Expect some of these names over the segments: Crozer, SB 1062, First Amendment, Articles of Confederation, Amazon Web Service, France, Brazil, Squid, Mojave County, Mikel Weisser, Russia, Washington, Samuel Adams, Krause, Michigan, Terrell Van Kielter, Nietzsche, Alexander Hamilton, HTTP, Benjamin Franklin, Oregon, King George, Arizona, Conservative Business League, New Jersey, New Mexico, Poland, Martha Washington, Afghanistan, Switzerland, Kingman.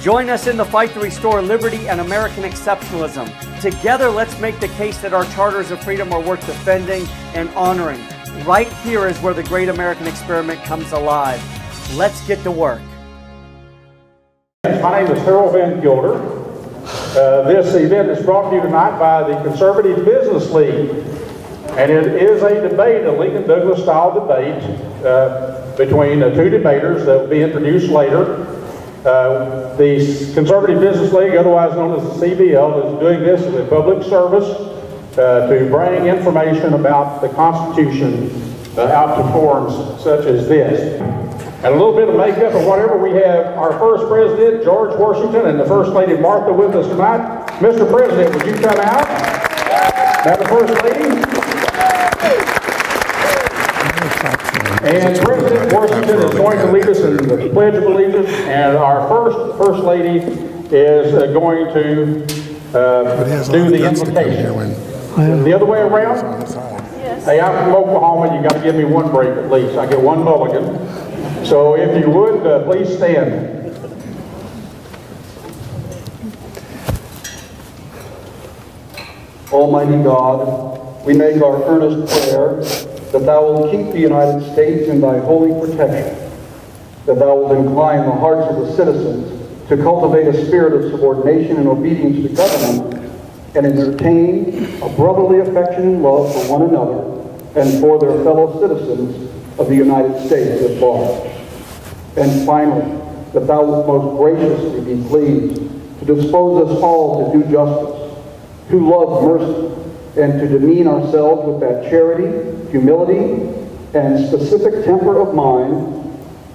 Join us in the fight to restore liberty and American exceptionalism. Together, let's make the case that our charters of freedom are worth defending and honoring. Right here is where the great American experiment comes alive. Let's get to work. My name is Terrell Van Kielter. This event is brought to you tonight by the Conservative Business League. And it is a debate, a Lincoln-Douglas-style debate between two debaters that will be introduced later. The Conservative Business League, otherwise known as the CBL, is doing this as a public service to bring information about the Constitution out to forums such as this. And a little bit of makeup of whatever, we have our first president, George Washington, and the First Lady Martha with us tonight. Mr. President, would you come out? Now the First Lady. And President Washington is going to lead us in the Pledge of Allegiance, and our First Lady is going to do the invocation. The other way around? Yes. Hey, I'm from Oklahoma, you got to give me one break at least. I get one mulligan. So if you would, please stand. Almighty God, we make our earnest prayer that thou wilt keep the United States in thy holy protection, that thou wilt incline the hearts of the citizens to cultivate a spirit of subordination and obedience to government, and entertain a brotherly affection and love for one another and for their fellow citizens of the United States at large. And finally, that thou wilt most graciously be pleased to dispose us all to do justice, to love mercy, and to demean ourselves with that charity, humility, and specific temper of mind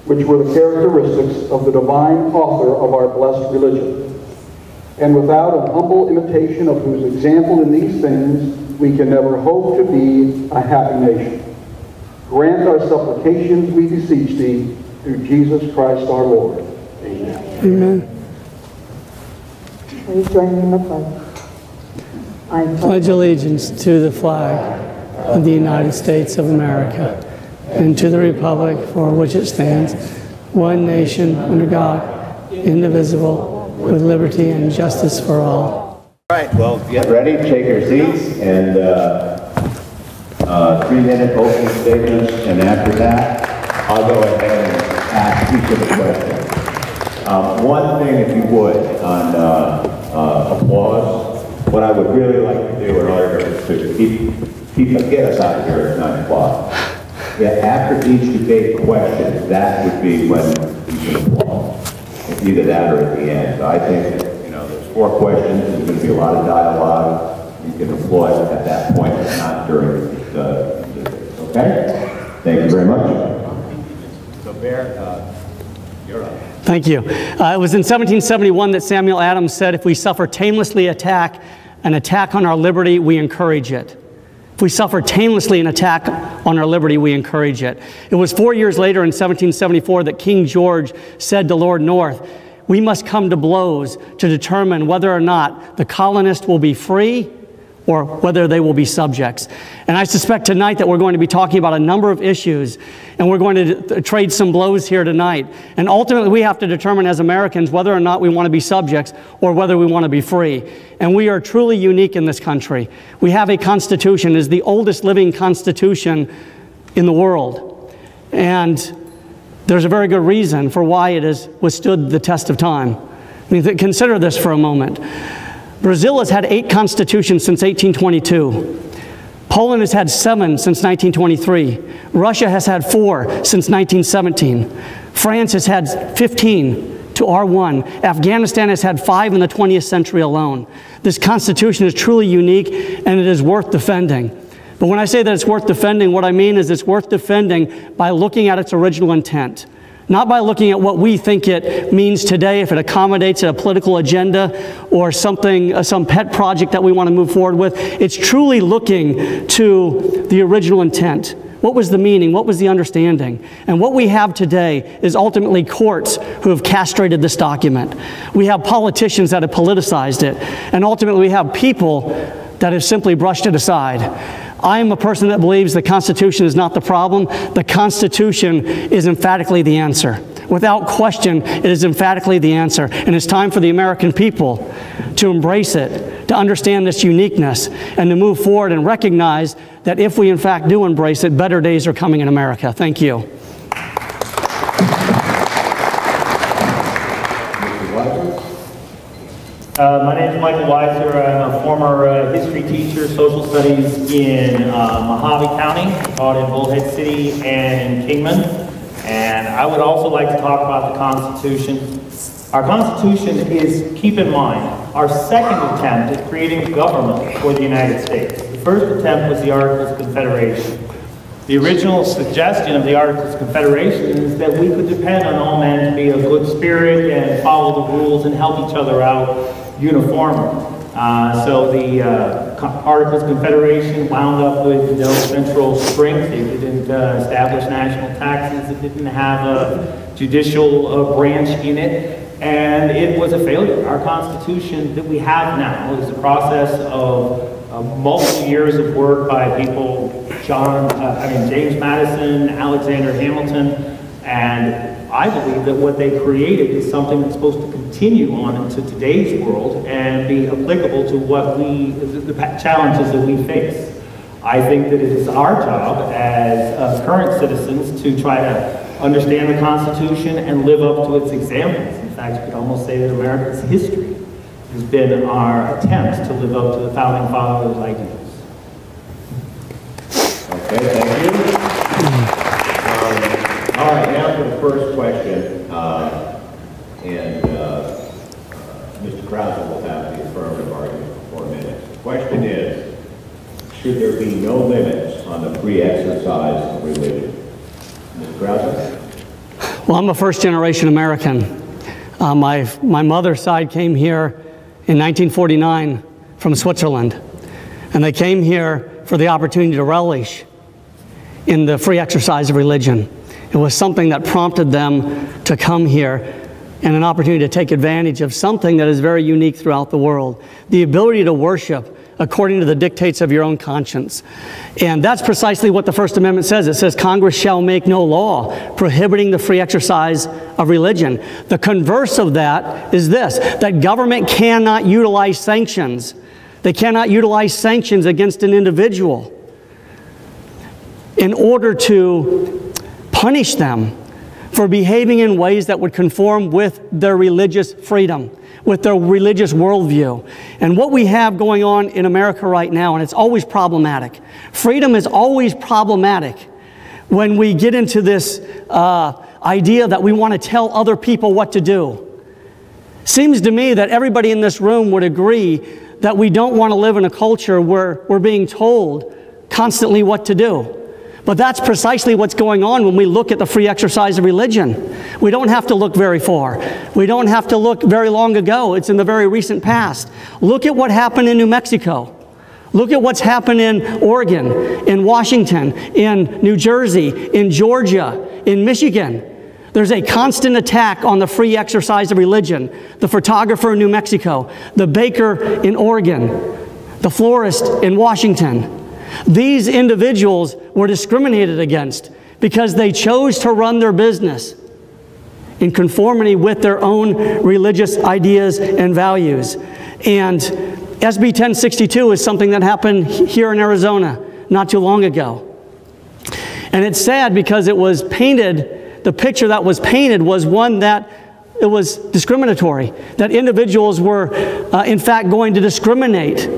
which were the characteristics of the divine author of our blessed religion, and without an humble imitation of whose example in these things we can never hope to be a happy nation. Grant our supplications, we beseech thee, through Jesus Christ our Lord. Amen. Amen. Please join me in the pledge. I pledge allegiance to the flag of the United States of America and to the republic for which it stands, one nation under God, indivisible, with liberty and justice for all. All right, well, get ready, take your seats, and 3-minute opening statements, and after that, I'll go ahead and ask each of the questions. One thing, if you would, on applause, what I would really like to do in order to get us out of here at 9 o'clock, yeah, after each debate question, that would be when you can applaud. Either that or at the end. So I think that, you know, there's 4 questions, there's going to be a lot of dialogue. You can applaud at that point, but not during the debate. Okay? Thank you very much. So, Bear, you're up. Thank you. It was in 1771 that Samuel Adams said, if we suffer tamelessly an attack on our liberty, we encourage it. If we suffer tamelessly an attack on our liberty, we encourage it. It was 4 years later in 1774 that King George said to Lord North, we must come to blows to determine whether or not the colonists will be free or whether they will be subjects. And I suspect tonight that we're going to be talking about a number of issues, and we're going to trade some blows here tonight. And ultimately, we have to determine as Americans whether or not we want to be subjects or whether we want to be free. And we are truly unique in this country. We have a constitution. It is the oldest living constitution in the world. And there's a very good reason for why it has withstood the test of time. I mean, consider this for a moment. Brazil has had 8 constitutions since 1822. Poland has had 7 since 1923. Russia has had 4 since 1917. France has had 15 to our 1. Afghanistan has had 5 in the 20th century alone. This constitution is truly unique, and it is worth defending. But when I say that it's worth defending, what I mean is it's worth defending by looking at its original intent. Not by looking at what we think it means today, if it accommodates a political agenda or something, some pet project that we want to move forward with. It's truly looking to the original intent. What was the meaning? What was the understanding? And what we have today is ultimately courts who have castrated this document. We have politicians that have politicized it. And ultimately we have people that have simply brushed it aside. I am a person that believes the Constitution is not the problem. The Constitution is emphatically the answer. Without question, it is emphatically the answer, and it's time for the American people to embrace it, to understand this uniqueness, and to move forward and recognize that if we in fact do embrace it, better days are coming in America. Thank you. My name is Mikel Weisser. I'm a former history teacher, social studies in Mojave County, taught in Bullhead City and in Kingman. And I would also like to talk about the Constitution. Our Constitution is, keep in mind, our second attempt at creating government for the United States. The first attempt was the Articles of Confederation. The original suggestion of the Articles of Confederation is that we could depend on all men to be of good spirit and follow the rules and help each other out uniformly. So the Articles of Confederation wound up with no central strength. It didn't establish national taxes. It didn't have a judicial branch in it. And it was a failure. Our Constitution that we have now is a process of multiple years of work by people, James Madison, Alexander Hamilton, and I believe that what they created is something that's supposed to continue on into today's world and be applicable to what the challenges that we face. I think that it is our job as current citizens to try to understand the Constitution and live up to its examples. In fact, you could almost say that America's history has been our attempt to live up to the Founding Fathers' ideals. Okay, thank you. All right, now for the first question, Mr. Krause will have the affirmative argument for 4 minutes. The question is, should there be no limits on the free exercise of religion? Mr. Krause? Well, I'm a first-generation American. My mother's side came here in 1949 from Switzerland, and they came here for the opportunity to relish in the free exercise of religion. It was something that prompted them to come here and an opportunity to take advantage of something that is very unique throughout the world. The ability to worship according to the dictates of your own conscience. And that's precisely what the First Amendment says. It says Congress shall make no law prohibiting the free exercise of religion. The converse of that is this, that government cannot utilize sanctions. They cannot utilize sanctions against an individual in order to punish them for behaving in ways that would conform with their religious freedom, with their religious worldview. And what we have going on in America right now, and it's always problematic. Freedom is always problematic when we get into this idea that we want to tell other people what to do. Seems to me that everybody in this room would agree that we don't want to live in a culture where we're being told constantly what to do. But that's precisely what's going on when we look at the free exercise of religion. We don't have to look very far. We don't have to look very long ago. It's in the very recent past. Look at what happened in New Mexico. Look at what's happened in Oregon, in Washington, in New Jersey, in Georgia, in Michigan. There's a constant attack on the free exercise of religion. The photographer in New Mexico, the baker in Oregon, the florist in Washington. These individuals were discriminated against because they chose to run their business in conformity with their own religious ideas and values. And SB 1062 is something that happened here in Arizona not too long ago. And it's sad because it was painted, the picture that was painted was one that it was discriminatory, that individuals were in fact going to discriminate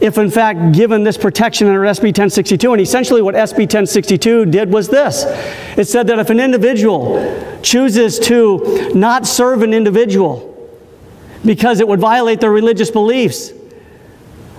if in fact given this protection under SB 1062. And essentially what SB 1062 did was this. It said that if an individual chooses to not serve an individual because it would violate their religious beliefs,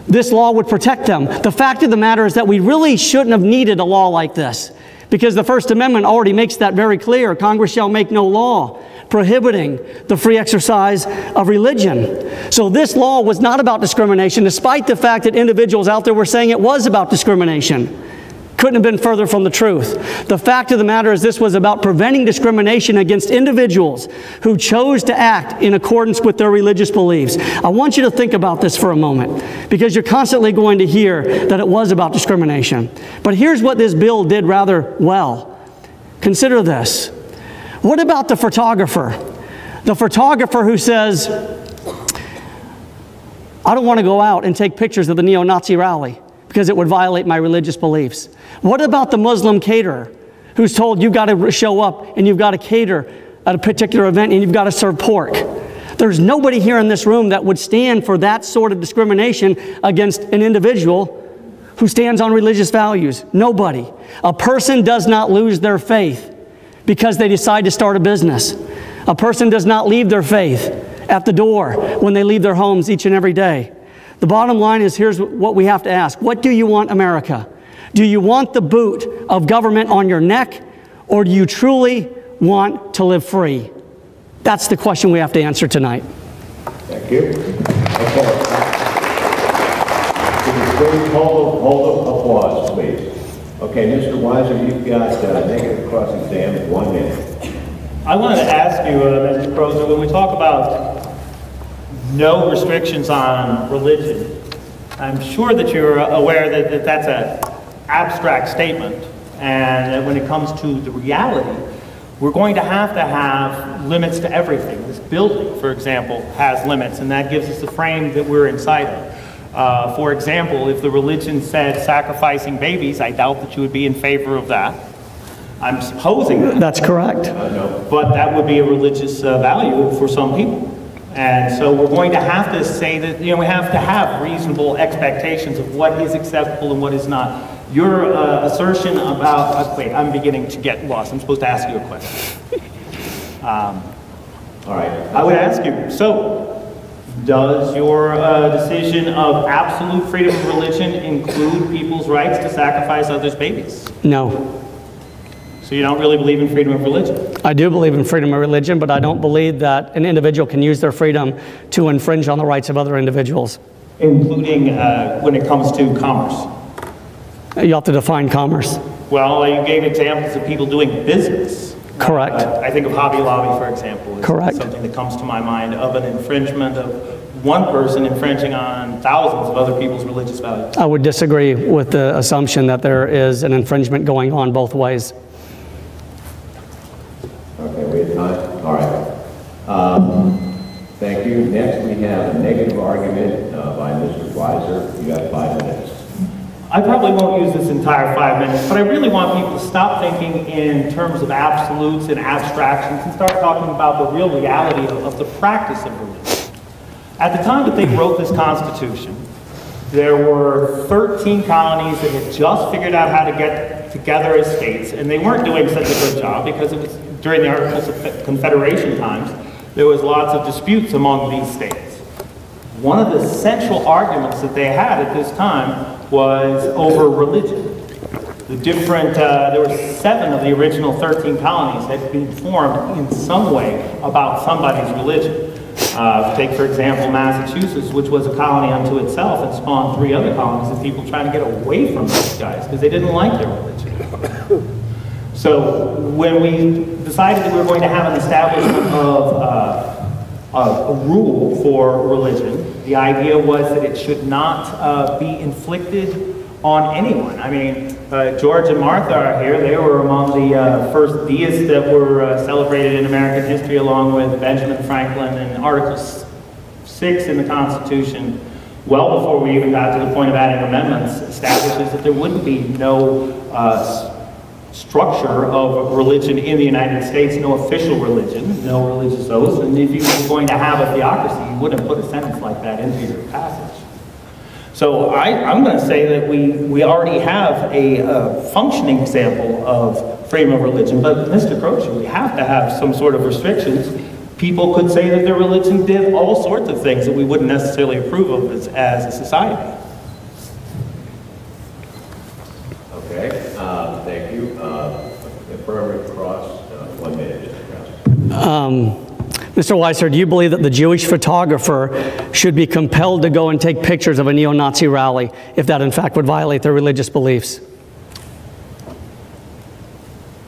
this law would protect them. The fact of the matter is that we really shouldn't have needed a law like this because the First Amendment already makes that very clear. Congress shall make no law prohibiting the free exercise of religion. So this law was not about discrimination, despite the fact that individuals out there were saying it was about discrimination. Couldn't have been further from the truth. The fact of the matter is this was about preventing discrimination against individuals who chose to act in accordance with their religious beliefs. I want you to think about this for a moment, because you're constantly going to hear that it was about discrimination. But here's what this bill did rather well. Consider this. What about the photographer? The photographer who says, I don't want to go out and take pictures of the neo-Nazi rally because it would violate my religious beliefs. What about the Muslim caterer who's told you've got to show up and you've got to cater at a particular event and you've got to serve pork? There's nobody here in this room that would stand for that sort of discrimination against an individual who stands on religious values. Nobody. A person does not lose their faith because they decide to start a business. A person does not leave their faith at the door when they leave their homes each and every day. The bottom line is, here's what we have to ask. What do you want, America? Do you want the boot of government on your neck, or do you truly want to live free? That's the question we have to answer tonight. Thank you. Okay. Hold applause, please. Okay, Mr. Weisser, you've got negative cross-exam, 1 minute. I wanted to ask you, Mr. Crozer, when we talk about no restrictions on religion, I'm sure that you're aware that, that's an abstract statement, and when it comes to the reality, we're going to have limits to everything. This building, for example, has limits, and that gives us the frame that we're inside of. For example, if the religion said sacrificing babies, I doubt that you would be in favor of that. I'm supposing that. That's correct. No. But that would be a religious value for some people. And so we're going to have to say that, you know, we have to have reasonable expectations of what is acceptable and what is not. Your assertion about, wait, I'm beginning to get lost. I'm supposed to ask you a question. All right. I would ask you, so does your decision of absolute freedom of religion include people's rights to sacrifice others' babies? No. So you don't really believe in freedom of religion? I do believe in freedom of religion, but I don't believe that an individual can use their freedom to infringe on the rights of other individuals. Including when it comes to commerce? You have to define commerce. Well, you gave examples of people doing business. Correct. I think of Hobby Lobby, for example. Correct. Something that comes to my mind of an infringement of one person infringing on thousands of other people's religious values. I would disagree with the assumption that there is an infringement going on both ways. Okay, we have time. All right. Thank you. Next, we have a negative argument by Mr. Weisser. You have 5 minutes. I probably won't use this entire 5 minutes, but I really want people to stop thinking in terms of absolutes and abstractions and start talking about the real reality of the practice of religion. At the time that they wrote this Constitution, there were 13 colonies that had just figured out how to get together as states, and they weren't doing such a good job because it was during the Articles of Confederation times. There was lots of disputes among these states. One of the central arguments that they had at this time was over religion. The different, there were 7 of the original 13 colonies that had been formed in some way about somebody's religion. Take, for example, Massachusetts, which was a colony unto itself and spawned 3 other colonies of people trying to get away from these guys because they didn't like their religion. So when we decided that we were going to have an establishment of a rule for religion, the idea was that it should not be inflicted on anyone. I mean, George and Martha are here. They were among the first deists that were celebrated in American history, along with Benjamin Franklin, and Article 6 in the Constitution, well before we even got to the point of adding amendments, establishes that there wouldn't be no structure of religion in the United States, no official religion, no religious oaths, and if you were going to have a theocracy, you wouldn't put a sentence like that into your passage. So I'm going to say that we already have a functioning example of freedom of religion, but Mr. Crozier, we have to have some sort of restrictions. People could say that their religion did all sorts of things that we wouldn't necessarily approve of as a society. Okay, thank you. Affirmative cross, 1 minute. Mr. Weisser, do you believe that the Jewish photographer should be compelled to go and take pictures of a neo-Nazi rally if that in fact would violate their religious beliefs?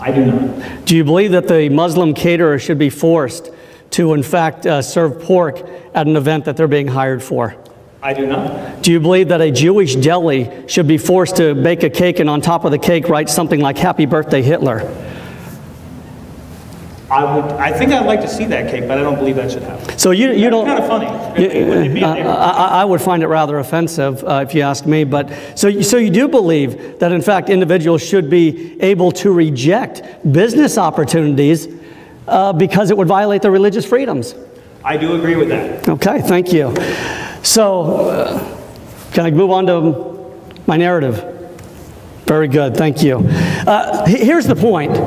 I do not. Do you believe that the Muslim caterer should be forced to in fact serve pork at an event that they're being hired for? I do not. Do you believe that a Jewish deli should be forced to bake a cake and on top of the cake write something like Happy Birthday Hitler? I think I'd like to see that, Kate, but I don't believe that should happen. So you don't. Kind of funny. I would find it rather offensive if you ask me. But so you do believe that in fact individuals should be able to reject business opportunities because it would violate their religious freedoms. I do agree with that. Okay, thank you. So can I move on to my narrative? Very good, thank you. Here's the point.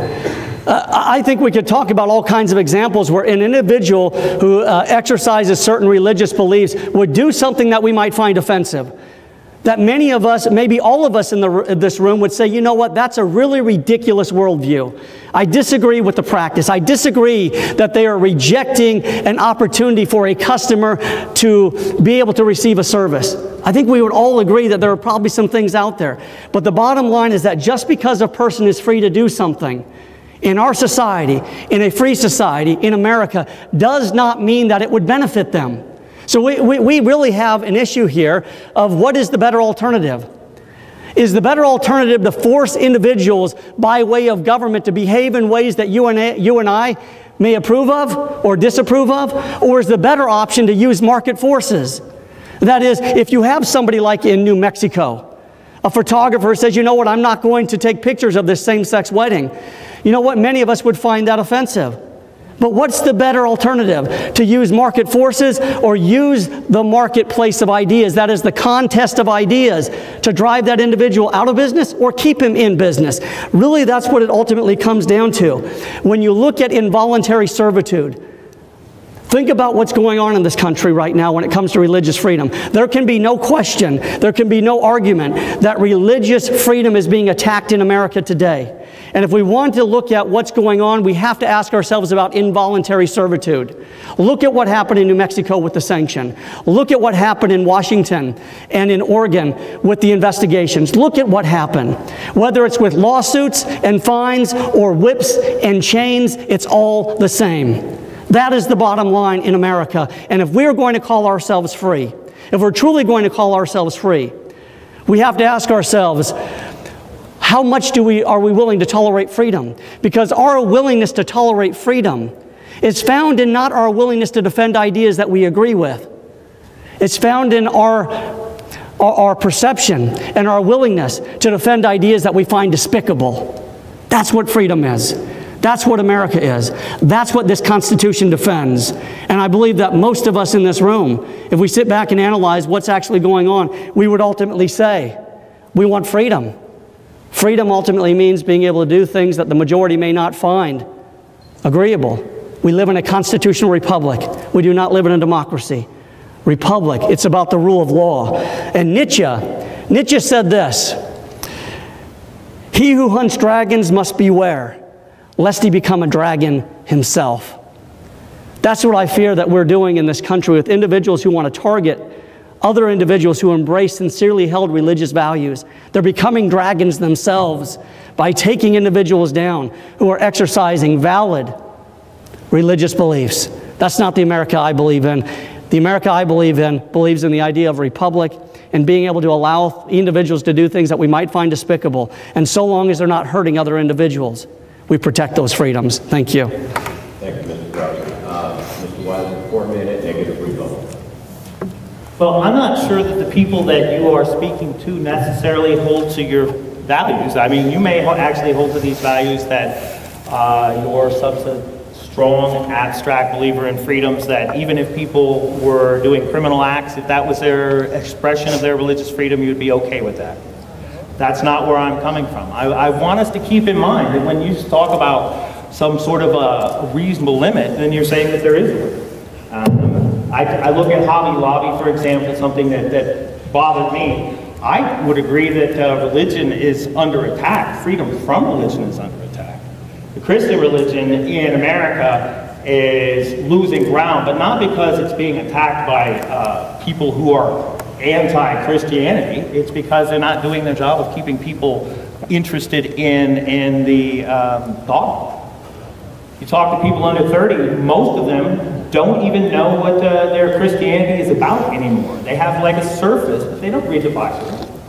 I think we could talk about all kinds of examples where an individual who exercises certain religious beliefs would do something that we might find offensive. That many of us, maybe all of us in this room would say, you know what, that's a really ridiculous worldview. I disagree with the practice. I disagree that they are rejecting an opportunity for a customer to be able to receive a service. I think we would all agree that there are probably some things out there. But the bottom line is that just because a person is free to do something, in our society, in a free society, in America, does not mean that it would benefit them. So we really have an issue here of what is the better alternative. Is the better alternative to force individuals by way of government to behave in ways that you and I may approve of or disapprove of? Or is the better option to use market forces? That is, if you have somebody like in New Mexico, a photographer says, you know what, I'm not going to take pictures of this same-sex wedding. You know what, many of us would find that offensive. But what's the better alternative? To use market forces or use the marketplace of ideas, that is the contest of ideas, to drive that individual out of business or keep him in business? Really, that's what it ultimately comes down to. When you look at involuntary servitude, think about what's going on in this country right now when it comes to religious freedom. There can be no question, there can be no argument that religious freedom is being attacked in America today. And if we want to look at what's going on, we have to ask ourselves about involuntary servitude. Look at what happened in New Mexico with the sanction. Look at what happened in Washington and in Oregon with the investigations. Look at what happened. Whether it's with lawsuits and fines or whips and chains, it's all the same. That is the bottom line in America. And if we're going to call ourselves free, if we're truly going to call ourselves free, we have to ask ourselves, how much are we willing to tolerate freedom? Because our willingness to tolerate freedom is found in not our willingness to defend ideas that we agree with. It's found in our perception and our willingness to defend ideas that we find despicable. That's what freedom is. That's what America is. That's what this Constitution defends. And I believe that most of us in this room, if we sit back and analyze what's actually going on, we would ultimately say, we want freedom. Freedom ultimately means being able to do things that the majority may not find agreeable. We live in a constitutional republic. We do not live in a democracy. Republic, it's about the rule of law. And Nietzsche said this, "He who hunts dragons must beware, lest he become a dragon himself." That's what I fear that we're doing in this country with individuals who want to target other individuals who embrace sincerely held religious values. They're becoming dragons themselves by taking individuals down who are exercising valid religious beliefs. That's not the America I believe in. The America I believe in believes in the idea of republic and being able to allow individuals to do things that we might find despicable, and so long as they're not hurting other individuals, we protect those freedoms. Thank you. Thank you, Mr. Browder. Mr. Weiser, 4 minute negative rebuttal. Well, I'm not sure that the people that you are speaking to necessarily hold to your values. I mean, you may actually hold to these values that you're a strong, abstract believer in freedoms that even if people were doing criminal acts, if that was their expression of their religious freedom, you'd be okay with that. That's not where I'm coming from. I want us to keep in mind that when you talk about some sort of a reasonable limit, then you're saying that there is a limit. I look at Hobby Lobby, for example, something that bothered me. I would agree that religion is under attack. Freedom from religion is under attack. The Christian religion in America is losing ground, but not because it's being attacked by people who are anti-Christianity. It's because they're not doing their job of keeping people interested in the thought. You talk to people under 30, most of them don't even know what their Christianity is about anymore. They have like a surface, but they don't read the Bible.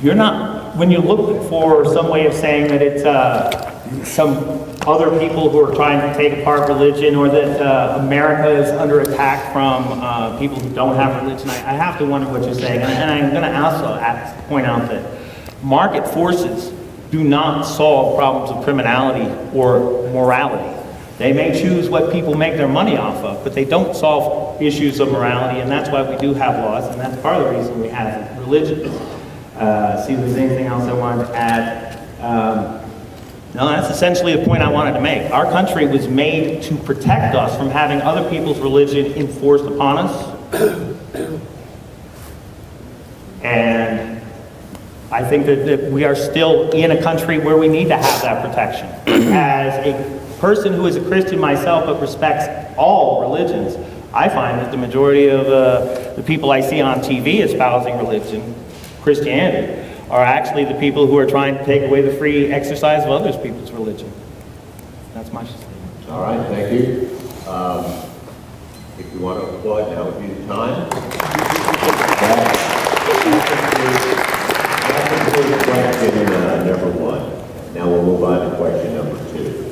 You're not, when you look for some way of saying that it's some other people who are trying to take apart religion, or that America is under attack from people who don't have religion. I have to wonder what you're saying. And I'm going to also point out that market forces do not solve problems of criminality or morality. They may choose what people make their money off of, but they don't solve issues of morality, and that's why we do have laws, and that's part of the reason we have religions. See if there's anything else I wanted to add. No, that's essentially the point I wanted to make. Our country was made to protect us from having other people's religion enforced upon us. And I think that we are still in a country where we need to have that protection. As a person who is a Christian myself but respects all religions, I find that the majority of the people I see on TV espousing religion, Christianity, are actually the people who are trying to take away the free exercise of other people's religion. That's my statement. All right, thank you. If you want to applaud, now would be the time. That concludes question number 1. Now we'll move on to question number 2.